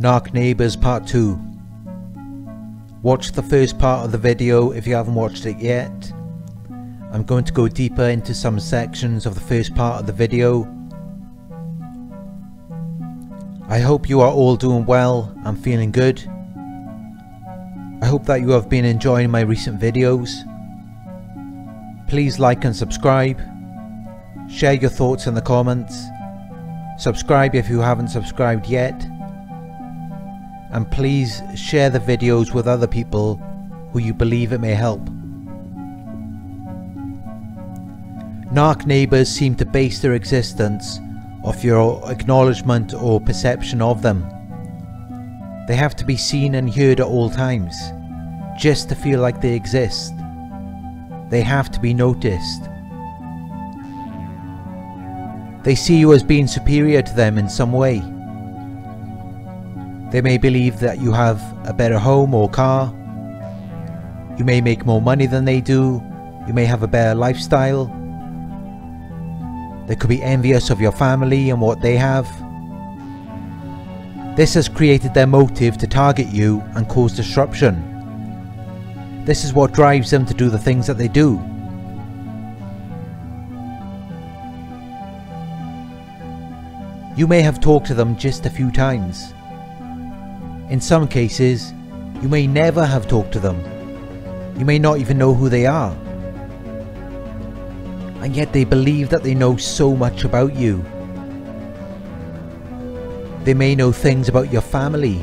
Narc Neighbours Part 2. Watch the first part of the video if you haven't watched it yet. I'm going to go deeper into some sections of the first part of the video. I hope you are all doing well and feeling good. I hope that you have been enjoying my recent videos. Please like and subscribe. Share your thoughts in the comments. Subscribe if you haven't subscribed yet. And please share the videos with other people who you believe it may help. Narc neighbours seem to base their existence off your acknowledgement or perception of them. They have to be seen and heard at all times, just to feel like they exist. They have to be noticed. They see you as being superior to them in some way. They may believe that you have a better home or car. You may make more money than they do. You may have a better lifestyle. They could be envious of your family and what they have. This has created their motive to target you and cause disruption. This is what drives them to do the things that they do. You may have talked to them just a few times. In some cases, you may never have talked to them. You may not even know who they are. And yet they believe that they know so much about you. They may know things about your family.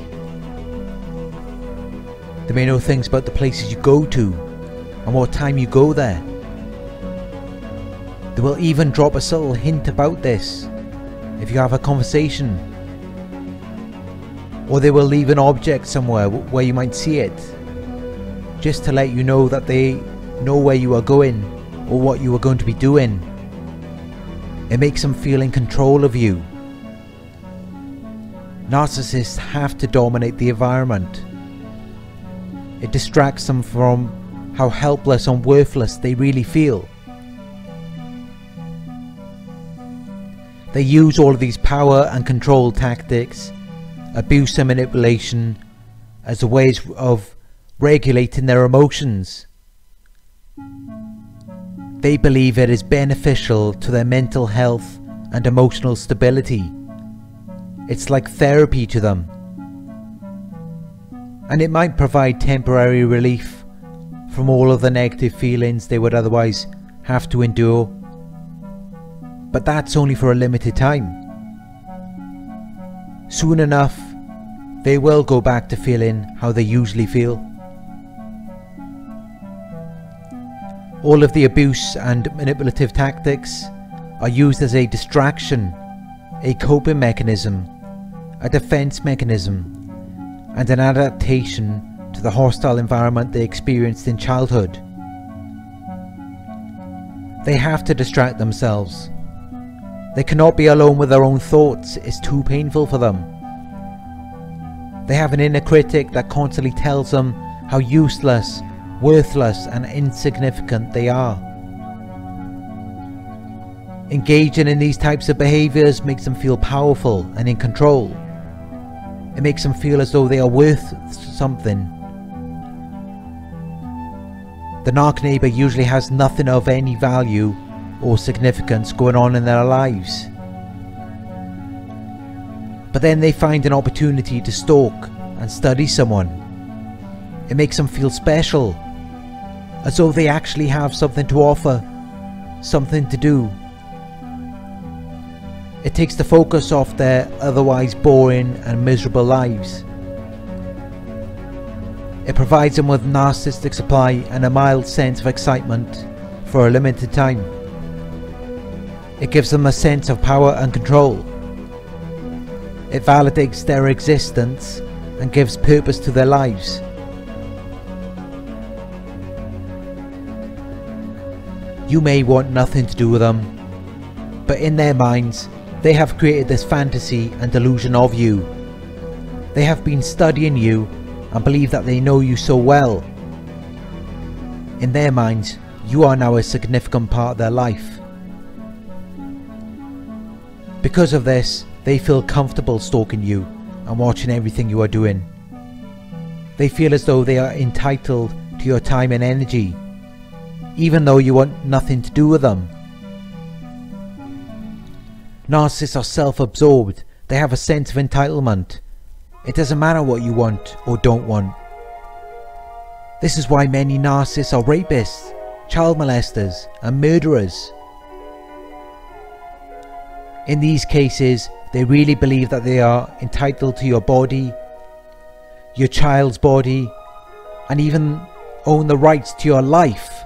They may know things about the places you go to and what time you go there. They will even drop a subtle hint about this if you have a conversation. Or they will leave an object somewhere where you might see it, just to let you know that they know where you are going or what you are going to be doing. It makes them feel in control of you. Narcissists have to dominate the environment. It distracts them from how helpless and worthless they really feel. They use all of these power and control tactics, abuse and manipulation, as ways of regulating their emotions. They believe it is beneficial to their mental health and emotional stability. It's like therapy to them. And it might provide temporary relief from all of the negative feelings they would otherwise have to endure. But that's only for a limited time. Soon enough, they will go back to feeling how they usually feel. All of the abuse and manipulative tactics are used as a distraction, a coping mechanism, a defense mechanism, and an adaptation to the hostile environment they experienced in childhood. They have to distract themselves. They cannot be alone with their own thoughts, it's too painful for them. They have an inner critic that constantly tells them how useless, worthless and insignificant they are. Engaging in these types of behaviours makes them feel powerful and in control. It makes them feel as though they are worth something. The narc neighbour usually has nothing of any value or significance going on in their lives. But then they find an opportunity to stalk and study someone. It makes them feel special, as though they actually have something to offer, something to do. It takes the focus off their otherwise boring and miserable lives. It provides them with narcissistic supply and a mild sense of excitement for a limited time. It gives them a sense of power and control. It validates their existence and gives purpose to their lives. You may want nothing to do with them, but in their minds, they have created this fantasy and delusion of you. They have been studying you and believe that they know you so well. In their minds, you are now a significant part of their life. Because of this, they feel comfortable stalking you and watching everything you are doing. They feel as though they are entitled to your time and energy, even though you want nothing to do with them. Narcissists are self-absorbed. They have a sense of entitlement. It doesn't matter what you want or don't want. This is why many narcissists are rapists, child molesters, and murderers. In these cases, they really believe that they are entitled to your body, your child's body, and even own the rights to your life.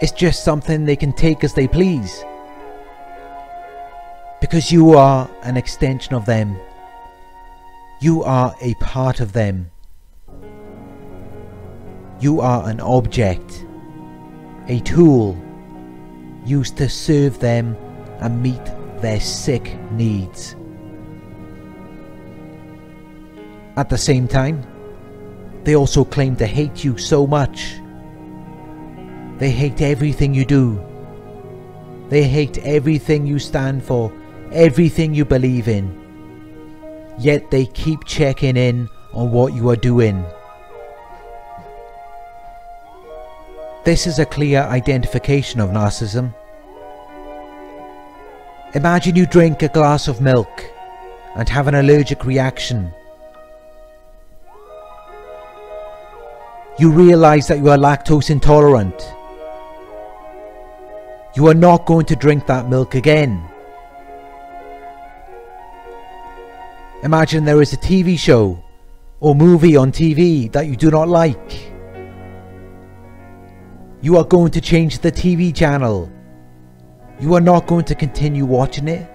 It's just something they can take as they please, because you are an extension of them. You are a part of them. You are an object, a tool used to serve them and meet their sick needs. At the same time, they also claim to hate you so much. They hate everything you do. They hate everything you stand for, everything you believe in. Yet they keep checking in on what you are doing. This is a clear identification of narcissism. Imagine you drink a glass of milk and have an allergic reaction. You realize that you are lactose intolerant. You are not going to drink that milk again. Imagine there is a TV show or movie on TV that you do not like. You are going to change the TV channel. You are not going to continue watching it.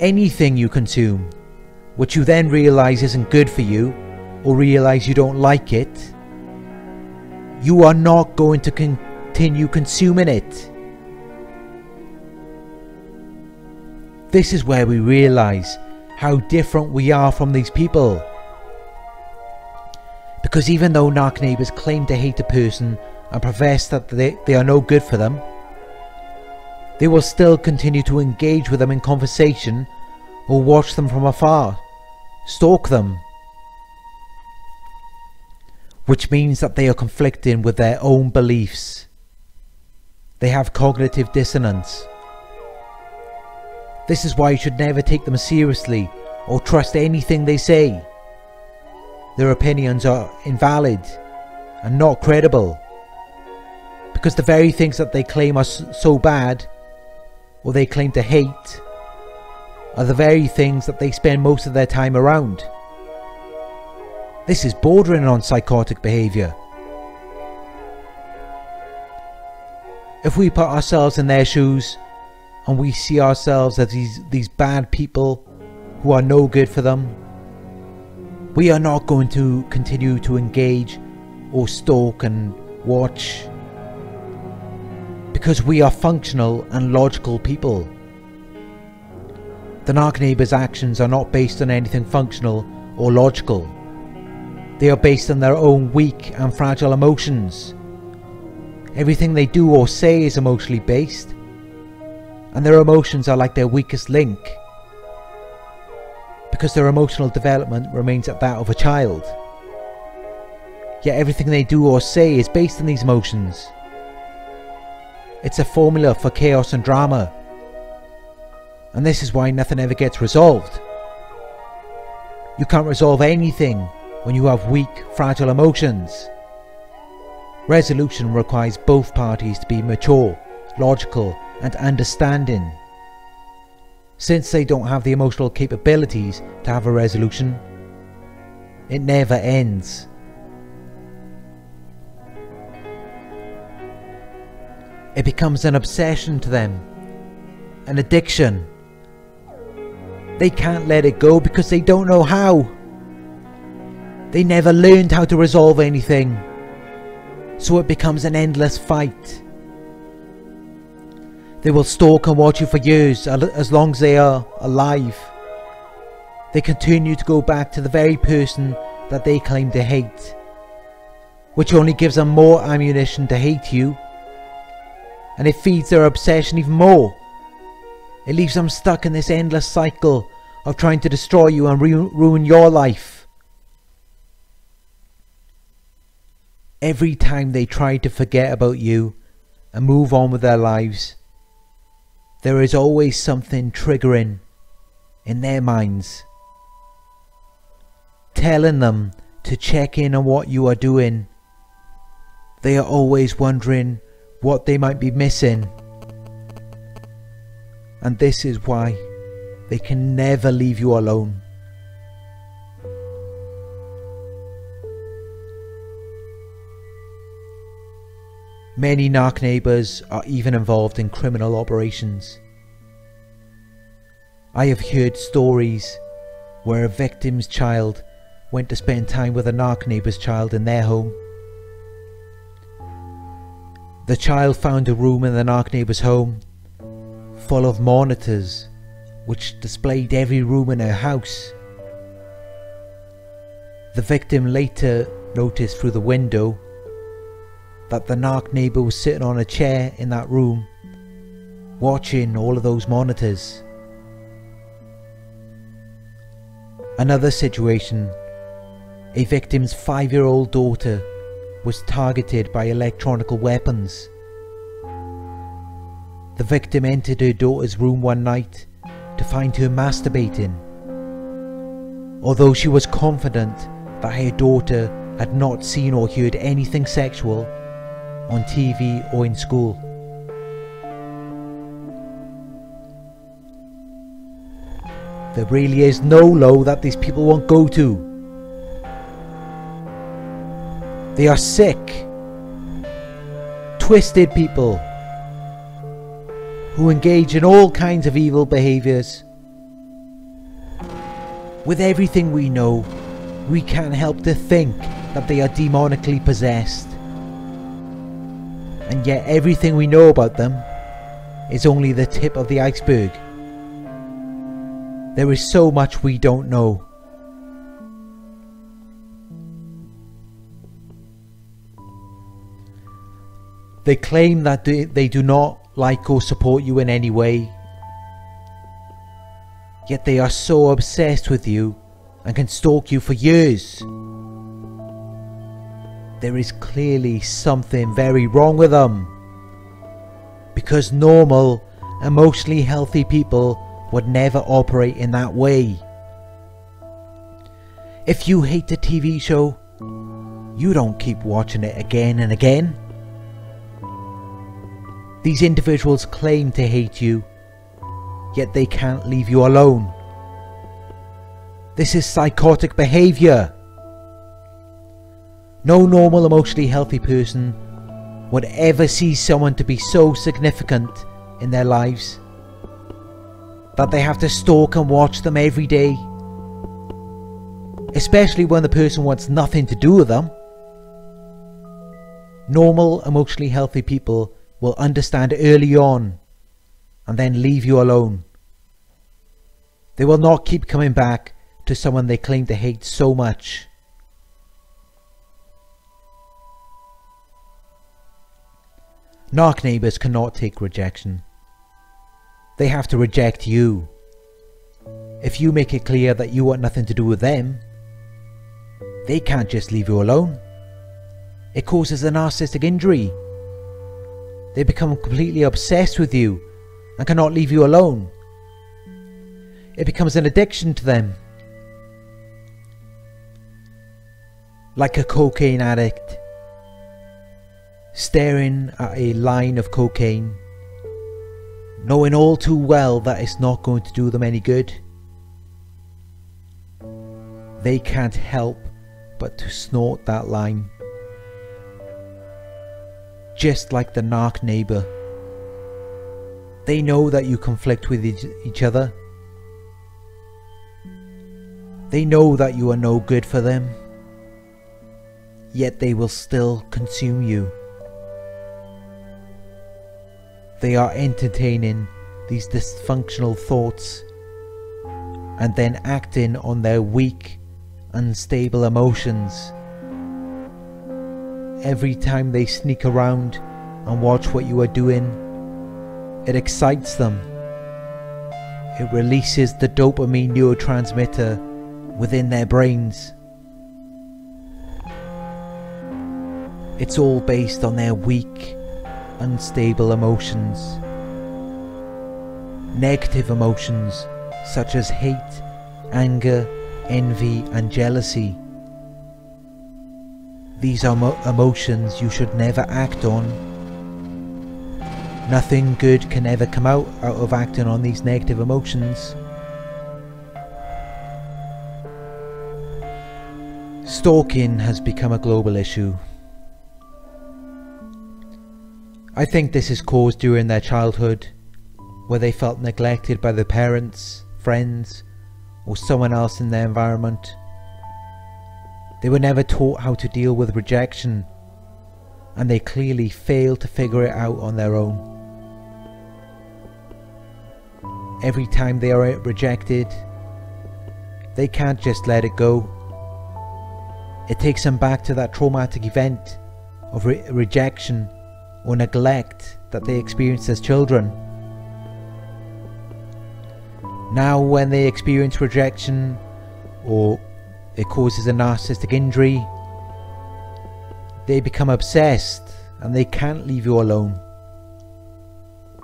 Anything you consume, which you then realize isn't good for you, or realize you don't like it, you are not going to continue consuming it. This is where we realize how different we are from these people. Because even though narc neighbors claim to hate a person and profess that they are no good for them, they will still continue to engage with them in conversation or watch them from afar, stalk them. Which means that they are conflicting with their own beliefs. They have cognitive dissonance. This is why you should never take them seriously or trust anything they say. Their opinions are invalid and not credible, because the very things that they claim are so bad, or they claim to hate, are the very things that they spend most of their time around. This is bordering on psychotic behaviour. If we put ourselves in their shoes and we see ourselves as these bad people who are no good for them, we are not going to continue to engage or stalk and watch, because we are functional and logical people. The narc neighbour's actions are not based on anything functional or logical. They are based on their own weak and fragile emotions. Everything they do or say is emotionally based, and their emotions are like their weakest link, because their emotional development remains at that of a child. Yet everything they do or say is based on these emotions. It's a formula for chaos and drama, and this is why nothing ever gets resolved. You can't resolve anything when you have weak, fragile emotions. Resolution requires both parties to be mature, logical, and understanding. Since they don't have the emotional capabilities to have a resolution, it never ends. It becomes an obsession to them, an addiction. They can't let it go because they don't know how. They never learned how to resolve anything, so it becomes an endless fight. They will stalk and watch you for years, as long as they are alive. They continue to go back to the very person that they claim to hate, which only gives them more ammunition to hate you, and it feeds their obsession even more. It leaves them stuck in this endless cycle of trying to destroy you and ruin your life. Every time they try to forget about you and move on with their lives, there is always something triggering in their minds, telling them to check in on what you are doing. They are always wondering what they might be missing. And this is why they can never leave you alone. Many narc neighbours are even involved in criminal operations. I have heard stories where a victim's child went to spend time with a narc neighbour's child in their home. The child found a room in the narc neighbour's home full of monitors which displayed every room in her house. The victim later noticed through the window that the narc neighbour was sitting on a chair in that room watching all of those monitors. Another situation, a victim's 5-year-old daughter was targeted by electronic weapons. The victim entered her daughter's room one night to find her masturbating. Although she was confident that her daughter had not seen or heard anything sexual on TV or in school. There really is no low that these people won't go to. They are sick, twisted people who engage in all kinds of evil behaviours. With everything we know, we can't help to think that they are demonically possessed. And yet everything we know about them is only the tip of the iceberg. There is so much we don't know. They claim that they do not like or support you in any way, yet they are so obsessed with you and can stalk you for years. There is clearly something very wrong with them, because normal, emotionally healthy people would never operate in that way. If you hate a TV show, you don't keep watching it again and again. These individuals claim to hate you, yet they can't leave you alone. This is psychotic behaviour. No normal, emotionally healthy person would ever see someone to be so significant in their lives that they have to stalk and watch them every day, especially when the person wants nothing to do with them. Normal, emotionally healthy people will understand early on and then leave you alone. They will not keep coming back to someone they claim to hate so much. Narc neighbours cannot take rejection. They have to reject you. If you make it clear that you want nothing to do with them, they can't just leave you alone. It causes a narcissistic injury. They become completely obsessed with you and cannot leave you alone. It becomes an addiction to them. Like a cocaine addict staring at a line of cocaine, knowing all too well that it's not going to do them any good. They can't help but to snort that line. Just like the narc neighbour, they know that you conflict with each other. They know that you are no good for them, yet they will still consume you. They are entertaining these dysfunctional thoughts and then acting on their weak, unstable emotions. Every time they sneak around and watch what you are doing, it excites them. It releases the dopamine neurotransmitter within their brains. It's all based on their weak, unstable emotions. Negative emotions such as hate, anger, envy and jealousy. These are emotions you should never act on. Nothing good can ever come out of acting on these negative emotions. Stalking has become a global issue. I think this is caused during their childhood, where they felt neglected by their parents, friends, or someone else in their environment. They were never taught how to deal with rejection, and they clearly failed to figure it out on their own. Every time they are rejected, they can't just let it go. It takes them back to that traumatic event of rejection or neglect that they experienced as children. Now when they experience rejection, or it causes a narcissistic injury, they become obsessed and they can't leave you alone.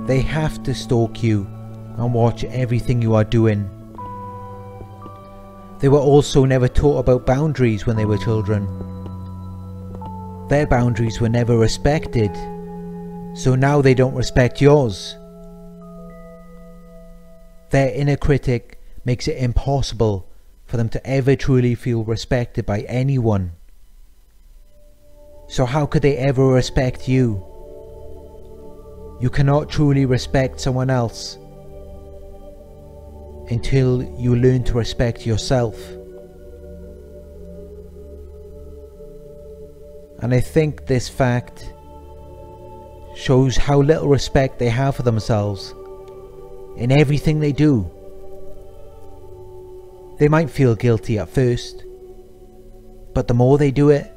They have to stalk you and watch everything you are doing. They were also never taught about boundaries when they were children. Their boundaries were never respected, so now they don't respect yours. Their inner critic makes it impossible for them to ever truly feel respected by anyone. So how could they ever respect you? You cannot truly respect someone else until you learn to respect yourself. And I think this fact shows how little respect they have for themselves in everything they do. They might feel guilty at first, but the more they do it,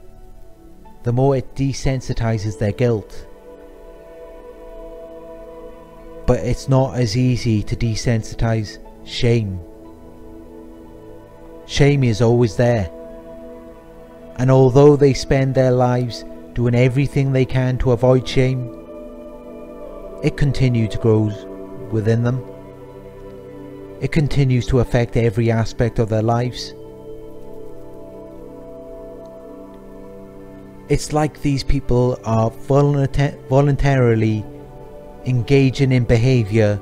the more it desensitizes their guilt. But it's not as easy to desensitize shame. Shame is always there, and although they spend their lives doing everything they can to avoid shame, it continues to grow within them. It continues to affect every aspect of their lives. It's like these people are voluntarily engaging in behavior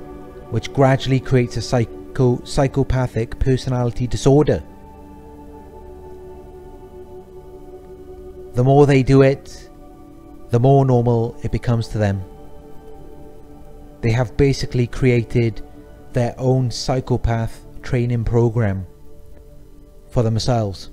which gradually creates a psychopathic personality disorder. The more they do it, the more normal it becomes to them. They have basically created their own psychopath training program for themselves.